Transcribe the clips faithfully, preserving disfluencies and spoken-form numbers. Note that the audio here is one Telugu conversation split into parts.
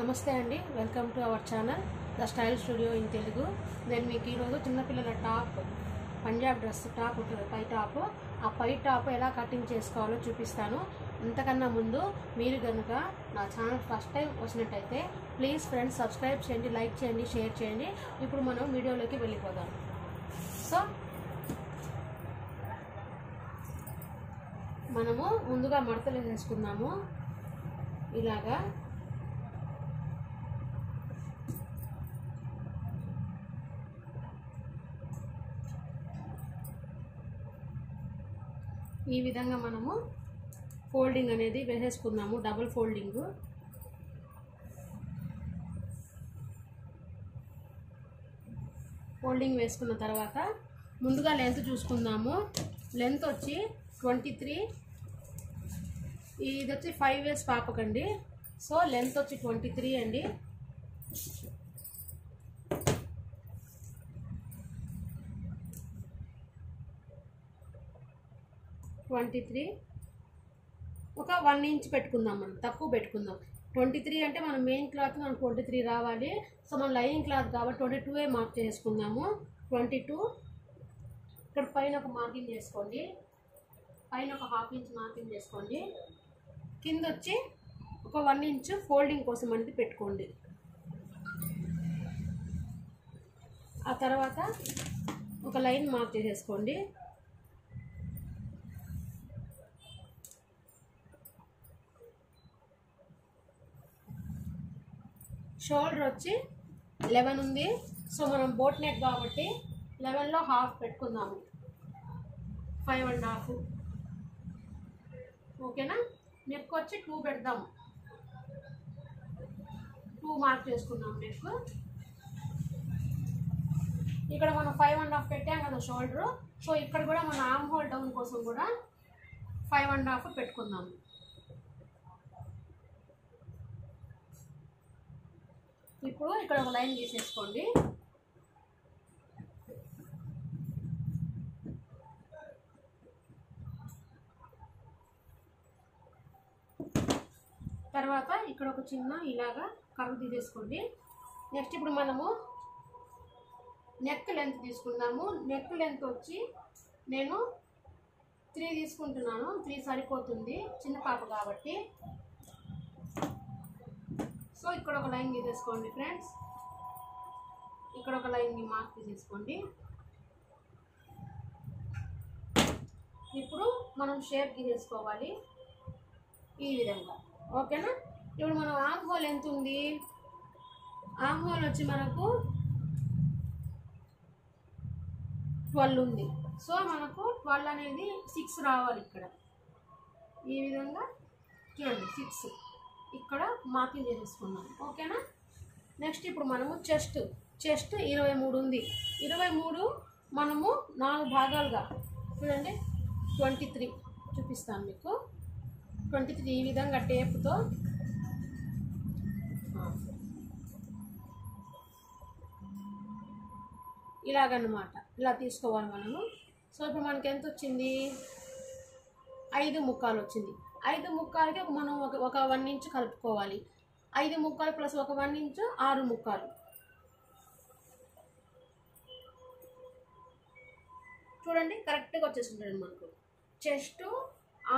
నమస్తే అండి welcome to our channel the style studio in Telugu నేను మీకు ఈ రోజు చిన్న పిల్లల టాప్ పంజాబ్ డ్రెస్ టాప్ ఉంటుంది పై టాప్ ఆ పై టాప్ ఎలా కటింగ్ చేసుకోవాలో చూపిస్తాను అంతకన్నా ముందు మీరు గనుక నా ఛానల్ ఫస్ట్ టైం వచ్చినట్లయితే ప్లీజ్ ఫ్రెండ్స్ సబ్స్క్రైబ్ చేయండి లైక్ చేయండి షేర్ చేయండి ఇప్పుడు మనం వీడియోలోకి వెళ్ళిపోదాం సో మనము ముందుగా మడతలు వేసుకుందాము ఇలాగా ఈ విధంగా మనము ఫోల్డింగ్ అనేది వేసేసుకున్నాము డబుల్ ఫోల్డింగ్ ఫోల్డింగ్ వేసుకున్న తర్వాత ముందుగా లెంత్ చూసుకుందాము లెంత్ వచ్చి ట్వంటీ త్రీ ఇది వచ్చి ఫైవ్ ఇయర్స్ పాపకండి సో లెంత్ వచ్చి ట్వంటీ త్రీ అండి ట్వంటీ త్రీ ఒక వన్ ఇంచ్ పెట్టుకుందాం మనం తక్కువ పెట్టుకుందాం ట్వంటీ త్రీ అంటే మనం మెయిన్ క్లాత్ మనం ట్వంటీ త్రీ రావాలి సో మనం లైనింగ్ క్లాత్ కాబట్టి ట్వంటీ టూ ఏ మార్క్ చేసుకుందాము ట్వంటీ టూ ఇక్కడ పైన ఒక మార్కింగ్ చేసుకోండి పైన ఒక హాఫ్ ఇంచ్ మార్కింగ్ చేసుకోండి కింద వచ్చి ఒక వన్ ఇంచ్ ఫోల్డింగ్ కోసం అనేది పెట్టుకోండి ఆ తర్వాత ఒక లైన్ మార్క్ చేసేసుకోండి షోల్డర్ వచ్చి లెవెన్ ఉంది సో మనం బోట్ నెక్ కాబట్టి లెవెన్లో హాఫ్ పెట్టుకుందాము ఫైవ్ అండ్ హాఫ్ ఓకేనా నెక్ వచ్చి టూ పెడదాము టూ మార్క్ చేసుకుందాం నెక్ ఇక్కడ మనం ఫైవ్ అండ్ హాఫ్ పెట్టాం కదా షోల్డరు సో ఇక్కడ కూడా మన ఆర్మ్ హోల్ డౌన్ కోసం కూడా ఫైవ్ అండ్ హాఫ్ పెట్టుకుందాము ఇప్పుడు ఇక్కడ ఒక లైన్ తీసేసుకోండి తర్వాత ఇక్కడ ఒక చిన్న ఇలాగా కర్వ్ తీసేసుకోండి నెక్స్ట్ ఇప్పుడు మనము నెక్ లెంత్ తీసుకుందాము నెక్ లెంత్ వచ్చి నేను త్రీ తీసుకుంటున్నాను త్రీ సరిపోతుంది చిన్న పాప కాబట్టి సో ఇక్కడ ఒక లైన్ తీసేసుకోండి ఫ్రెండ్స్ ఇక్కడ ఒక లైన్ని మార్క్ తీసేసుకోండి ఇప్పుడు మనం షేప్ గీసేసుకోవాలి ఈ విధంగా ఓకేనా ఇప్పుడు మనం ఆర్మ్ హోల్ ఎంత ఉంది ఆర్మ్ హోల్ వచ్చి మనకు ట్వెల్వ్ ఉంది సో మనకు ట్వెల్వ్ అనేది సిక్స్ రావాలి ఇక్కడ ఈ విధంగా చూడండి సిక్స్ ఇక్కడ మార్కింగ్ చేసుకున్నాం ఓకేనా నెక్స్ట్ ఇప్పుడు మనము చెస్ట్ చెస్ట్ ఇరవై మూడు ఉంది ఇరవై మూడు మనము నాలుగు భాగాలుగా చూడండి ట్వంటీ త్రీ చూపిస్తాను మీకు ట్వంటీ త్రీ ఈ విధంగా టేప్తో ఇలాగన్నమాట ఇలా తీసుకోవాలి మనము సో ఇప్పుడు మనకి ఎంత వచ్చింది ఐదు ముక్కాలు వచ్చింది ఐదు ముక్కాలకి మనం ఒక ఒక వన్ ఇంచు కలుపుకోవాలి ఐదు ముక్కాలు ప్లస్ ఒక వన్ ఇంచు ఆరు ముక్కాలు చూడండి కరెక్ట్గా వచ్చేస్తుందండి మనకు చెస్ట్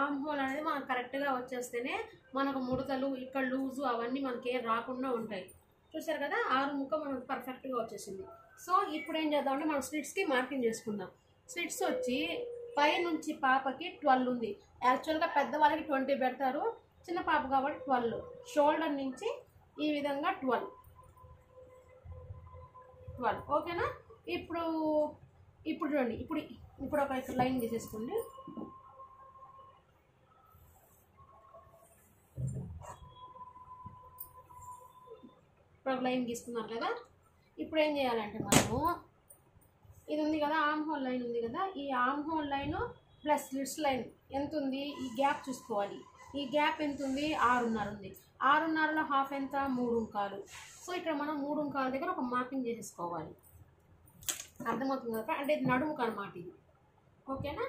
ఆర్మ్ హోల్ అనేది మనకు కరెక్ట్గా వచ్చేస్తేనే మనకు ముడతలు ఇక్కడ లూజు అవన్నీ మనకి రాకుండా ఉంటాయి చూసారు కదా ఆరు ముక్క మనకు పర్ఫెక్ట్గా వచ్చేసింది సో ఇప్పుడు ఏం చేద్దామంటే మనం స్లిట్స్కి మార్కింగ్ చేసుకుందాం స్లిట్స్ వచ్చి పై నుంచి పాపకి ట్వెల్వ్ ఉంది యాక్చువల్గా పెద్దవాళ్ళకి ట్వంటీ పెడతారు చిన్న పాప కాబట్టి ట్వెల్వ్ షోల్డర్ నుంచి ఈ విధంగా ట్వెల్వ్ ట్వెల్వ్ ఓకేనా ఇప్పుడు ఇప్పుడు చూడండి ఇప్పుడు ఇప్పుడు ఒక లైన్ తీసేసుకోండి ఇప్పుడు ఒక లైన్ తీసుకున్నారు కదా ఇప్పుడు ఏం చేయాలంటే మనము ఇది ఉంది కదా ఆర్మ్ హోల్ లైన్ ఉంది కదా ఈ arm hole line plus slits line ఎంత ఉంది ఈ గ్యాప్ చూసుకోవాలి ఈ గ్యాప్ ఎంత ఉంది ఆరున్నర ఉంది ఆరున్నరలో హాఫ్ ఎంత మూడు ముక్కాలు సో ఇక్కడ మనం మూడు ముక్కాల దగ్గర ఒక మార్కింగ్ చేసేసుకోవాలి అర్థమవుతుంది కదా అంటే ఇది నడుము అనమాట ఇది ఓకేనా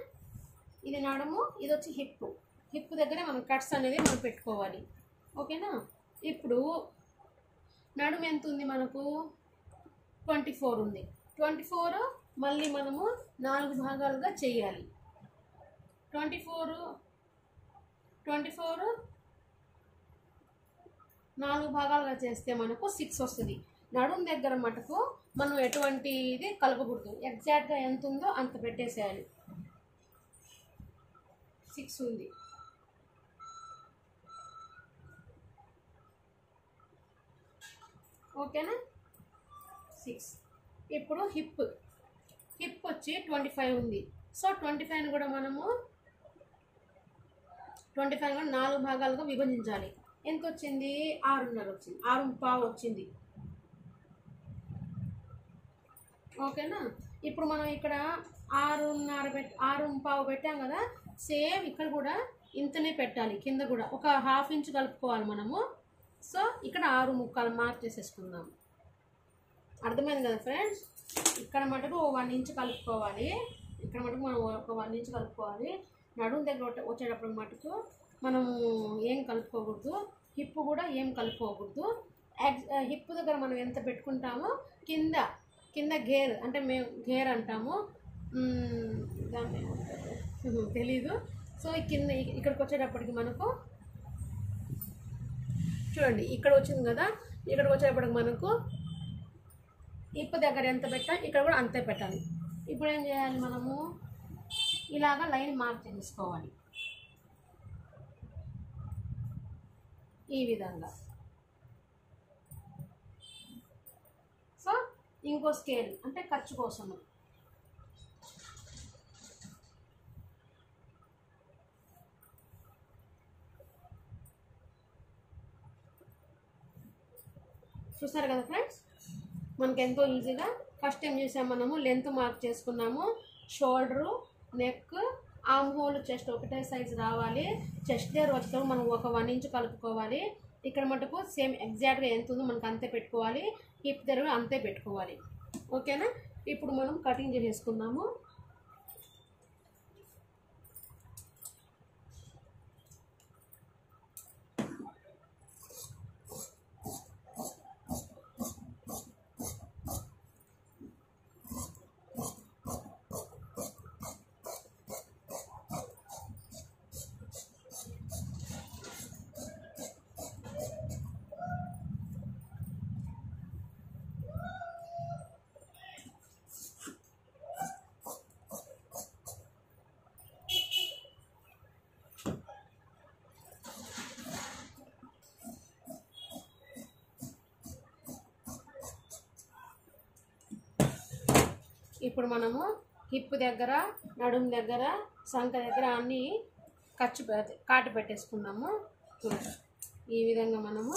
ఇది నడుము ఇది వచ్చి హిప్ హిప్ దగ్గరే మనం కట్స్ అనేది మనం పెట్టుకోవాలి ఓకేనా ఇప్పుడు నడుము ఎంత ఉంది మనకు twenty-four ఉంది. twenty-four మళ్ళీ మనము నాలుగు భాగాలుగా చేయాలి. twenty-four twenty-four నాలుగు భాగాలుగా చేస్తే మనకు six వస్తుంది. నడుము దగ్గర మటుకు మనం ఎటువంటి ఇది కలపకూడదు. ఎగ్జాక్ట్ గా ఎంత ఉందో అంత పెట్టేసేయాలి. six ఉంది. ఓకేనా six. ఇప్పుడు హిప్ హిప్ వచ్చి twenty-five ఉంది. సో twenty-five ని కూడా మనము twenty-five ని నాలుగు భాగాలుగా విభజించాలి. ఎంత వచ్చింది six point five వచ్చింది. six point five వచ్చింది. ఓకేనా ఇప్పుడు మనం ఇక్కడ six point five పెట్ six point five పెట్టాం కదా, సేమ్ ఇక్కడ కూడా ఇంతనే పెట్టాలి. కింద కూడా ఒక హాఫ్ ఇంచ్ కలుపుకోవాలి మనము. సో ఇక్కడ ఆరు ముక్కలు మార్క్ చేసేసుకుందాం. అర్థమైంది కదా ఫ్రెండ్స్? ఇక్కడ మటుకు వన్ ఇంచ్ కలుపుకోవాలి. ఇక్కడ మటుకు మనం ఒక వన్ ఇంచ్ కలుపుకోవాలి. నడుము దగ్గర వచ్చేటప్పుడు మటుకు మనము ఏం కలుపుకోకూడదు. హిప్ కూడా ఏం కలుపుకోకూడదు. హిప్ దగ్గర మనం ఎంత పెట్టుకుంటామో కింద కింద గేర్ అంటే మేము గేర్ అంటాము, దాన్ని తెలీదు. సో కింద ఇక్కడికి వచ్చేటప్పటికి మనకు చూడండి ఇక్కడ వచ్చింది కదా, ఇక్కడికి వచ్చేటప్పటికి మనకు హిప్ దగ్గర ఎంత పెట్టాలి, ఇక్కడ కూడా అంతే పెట్టాలి. ఇప్పుడు ఏం చేయాలి మనము ఇలాగ లైన్ మార్క్ చేసుకోవాలి ఈ విధంగా. సో ఇంకో స్కేల్ అంటే ఖర్చు కోసము. చూసారు కదా ఫ్రెండ్స్, మనకు ఎంతో ఈజీగా ఫస్ట్ టైం చేసాము. మనము లెంత్ మార్క్ చేసుకున్నాము. Shoulder, neck, arm hole, chest ఒకటే సైజు రావాలి. చెస్ట్ దగ్గర వచ్చేటప్పుడు మనం ఒక వన్ ఇంచ్ కలుపుకోవాలి. ఇక్కడ మటుకు సేమ్ ఎగ్జాక్ట్గా ఎంత ఉందో మనకు అంతే పెట్టుకోవాలి. హిప్ దగ్గర అంతే పెట్టుకోవాలి. ఓకేనా ఇప్పుడు మనం కటింగ్ చేసేసుకుందాము. ఇప్పుడు మనము హిప్ దగ్గర, నడుము దగ్గర, సంక దగ్గర అన్నీ ఖర్చు కాటు పెట్టేసుకున్నాము. ఈ విధంగా మనము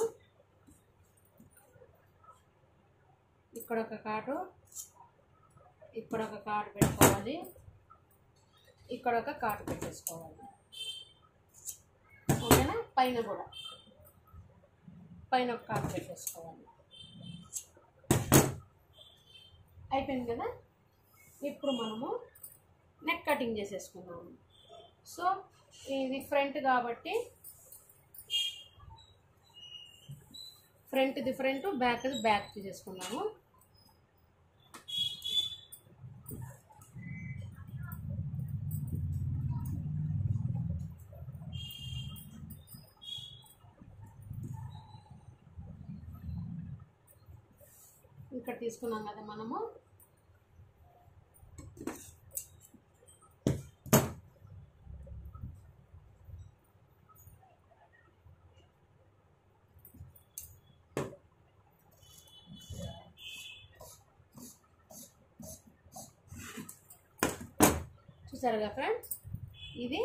ఇక్కడొక కాటు, ఇక్కడొక కాటు పెట్టుకోవాలి, ఇక్కడొక కాటు పెట్టేసుకోవాలి. ఓకేనా పైన కూడా పైన ఒక కాటు పెట్టేసుకోవాలి. అయిపోయింది కదా. ఇప్పుడు మనము నెక్ కటింగ్ చేసేసుకున్నాము. సో ఇది ఫ్రంట్ కాబట్టి ఫ్రంట్ది ఫ్రంట్, బ్యాక్ది బ్యాక్ చేసుకున్నాము. ఇక్కడ తీసుకున్నాం కదా మనము. చూసారు కదా ఫ్రెండ్స్, ఇది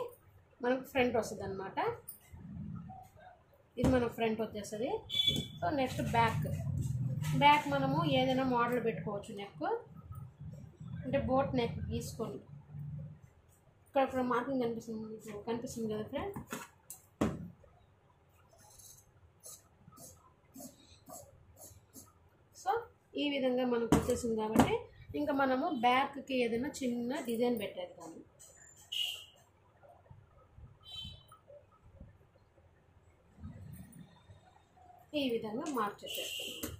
మనకు ఫ్రంట్ వస్తుంది అన్నమాట. ఇది మనకు ఫ్రంట్ వచ్చేస్తుంది. So next back. బ్యాక్ మనము ఏదైనా మోడల్ పెట్టుకోవచ్చు. నెక్ అంటే బోట్ నెక్ గీసుకొని ఇక్కడ మార్కింగ్ కనిపిస్తుంది కనిపిస్తుంది కదా ఫ్రెండ్స్. సో ఈ విధంగా మనకు వచ్చేసింది కాబట్టి ఇంకా మనము బ్యాక్కి ఏదైనా చిన్న డిజైన్ పెట్టేద్దాము. ఈ విధంగా మార్చేస్తాము.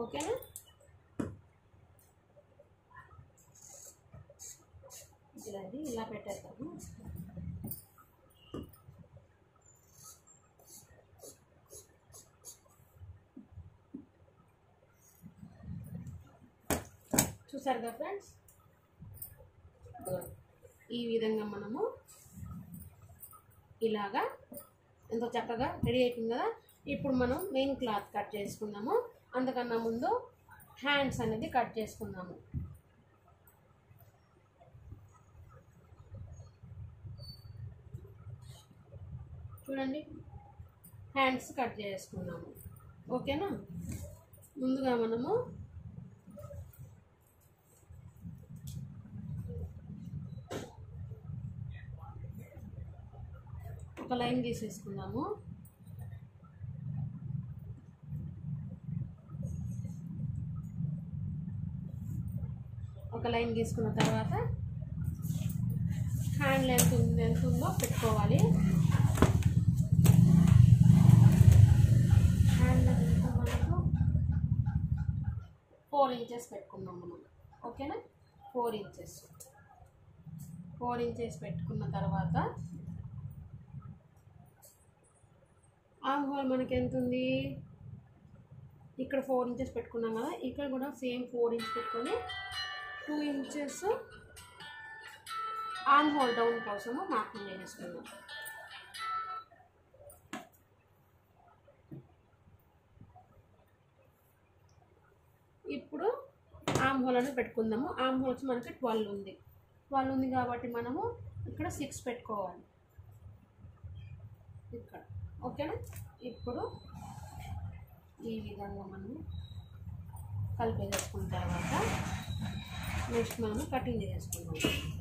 ఓకేనా. ఇలా ఇది ఇలా పెట్టేస్తాము. చూసారు కదా ఫ్రెండ్స్, ఈ విధంగా మనము ఇలాగా ఎంతో చక్కగా రెడీ అవుతుంది కదా. ఇప్పుడు మనం మెయిన్ క్లాత్ కట్ చేసుకున్నాము, అందుకన్నా ముందు హ్యాండ్స్ అనేది కట్ చేసుకున్నాము. చూడండి హ్యాండ్స్ కట్ చేసుకున్నాము ఓకేనా. ముందుగా మనము ఒక లైన్ తీసేసుకున్నాము. ఒక లైన్ తీసుకున్న తర్వాత హ్యాండ్ లెంత్ ఎంత ఉందో పెట్టుకోవాలి. హ్యాండ్ లెంత్ మనకు ఫోర్ ఇంచెస్ పెట్టుకున్నాం మనం ఓకేనా. ఫోర్ ఇంచెస్ ఫోర్ ఇంచెస్ పెట్టుకున్న తర్వాత ఆమ్ హోల్ మనకి ఎంత ఉంది, ఇక్కడ ఫోర్ ఇంచెస్ పెట్టుకున్నాం కదా, ఇక్కడ కూడా సేమ్ ఫోర్ ఇంచెస్ పెట్టుకొని two inches arm hole down కోసము మార్కింగ్ చేసేసుకున్నాం. ఇప్పుడు ఆమ్ హోల్ అనేది పెట్టుకుందాము. ఆమ్ హోల్స్ మనకి ట్వెల్వ్ ఉంది, ట్వెల్వ్ ఉంది కాబట్టి మనము ఇక్కడ సిక్స్ పెట్టుకోవాలి ఇక్కడ ఓకేనా. ఇప్పుడు ఈ విధంగా మనం కలిపేసుకున్న తర్వాత నెక్స్ట్ మనము కటింగ్ చేసుకుందాం.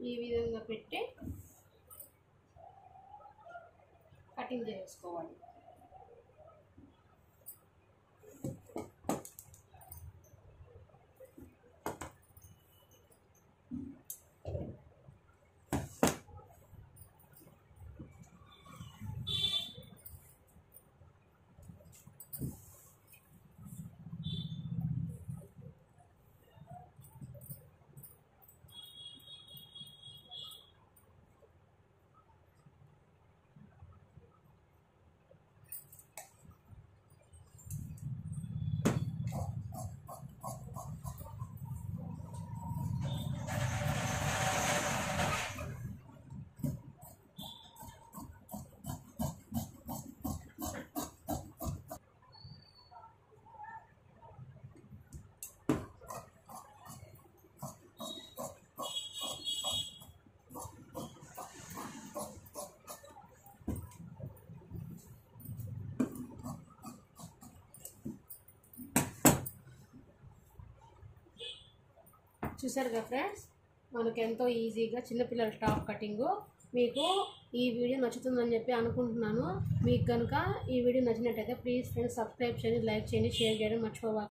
ఈ విధంగా పెట్టి కటింగ్ చేసుకోవాలి. చూసారు కదా ఫ్రెండ్స్, మనకు ఎంతో ఈజీగా చిన్నపిల్లల టాప్ కటింగు. మీకు ఈ వీడియో నచ్చుతుందని చెప్పి అనుకుంటున్నాను. మీకు కనుక ఈ వీడియో నచ్చినట్టయితే ప్లీజ్ ఫ్రెండ్స్ సబ్స్క్రైబ్ చేయండి, లైక్ చేయండి, షేర్ చేయడం మర్చిపోవాలి.